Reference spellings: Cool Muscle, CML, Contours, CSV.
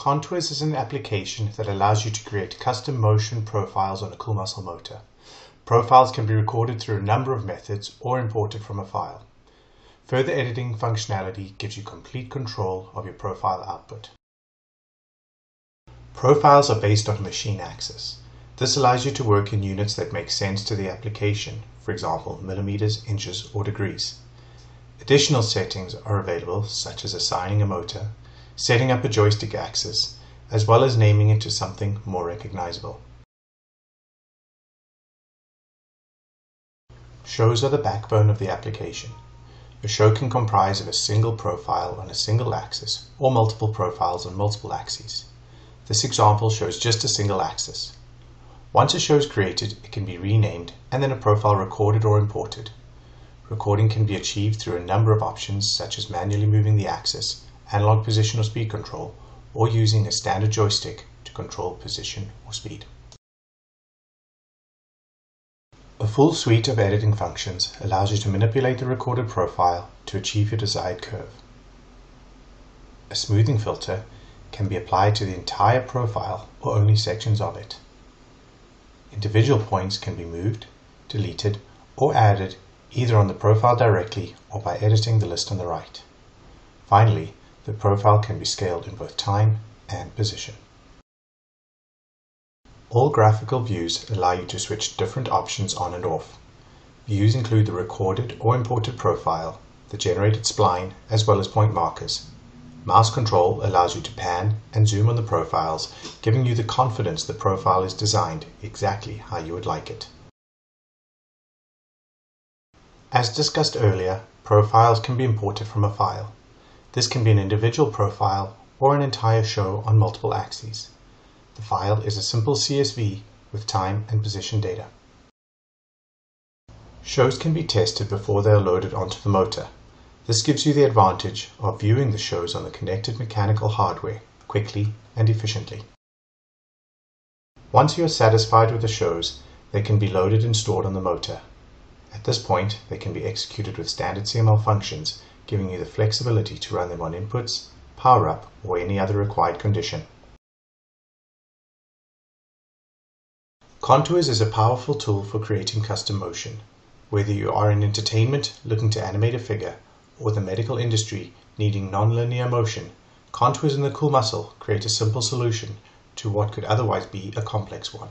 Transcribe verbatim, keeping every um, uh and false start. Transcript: Contours is an application that allows you to create custom motion profiles on a Cool Muscle motor. Profiles can be recorded through a number of methods or imported from a file. Further editing functionality gives you complete control of your profile output. Profiles are based on machine axis. This allows you to work in units that make sense to the application, for example, millimeters, inches, or degrees. Additional settings are available, such as assigning a motor, setting up a joystick axis, as well as naming it to something more recognizable. Shows are the backbone of the application. A show can comprise of a single profile on a single axis or multiple profiles on multiple axes. This example shows just a single axis. Once a show is created, it can be renamed and then a profile recorded or imported. Recording can be achieved through a number of options, such as manually moving the axis, analog position or speed control, or using a standard joystick to control position or speed. A full suite of editing functions allows you to manipulate the recorded profile to achieve your desired curve. A smoothing filter can be applied to the entire profile or only sections of it. Individual points can be moved, deleted, or added either on the profile directly or by editing the list on the right. Finally, the profile can be scaled in both time and position. All graphical views allow you to switch different options on and off. Views include the recorded or imported profile, the generated spline, as well as point markers. Mouse control allows you to pan and zoom on the profiles, giving you the confidence the profile is designed exactly how you would like it. As discussed earlier, profiles can be imported from a file. This can be an individual profile or an entire show on multiple axes. The file is a simple C S V with time and position data. Shows can be tested before they are loaded onto the motor. This gives you the advantage of viewing the shows on the connected mechanical hardware quickly and efficiently. Once you are satisfied with the shows, they can be loaded and stored on the motor. At this point, they can be executed with standard C M L functions, giving you the flexibility to run them on inputs, power up, or any other required condition. Contours is a powerful tool for creating custom motion. Whether you are in entertainment looking to animate a figure, or the medical industry needing non-linear motion, Contours and the Cool Muscle create a simple solution to what could otherwise be a complex one.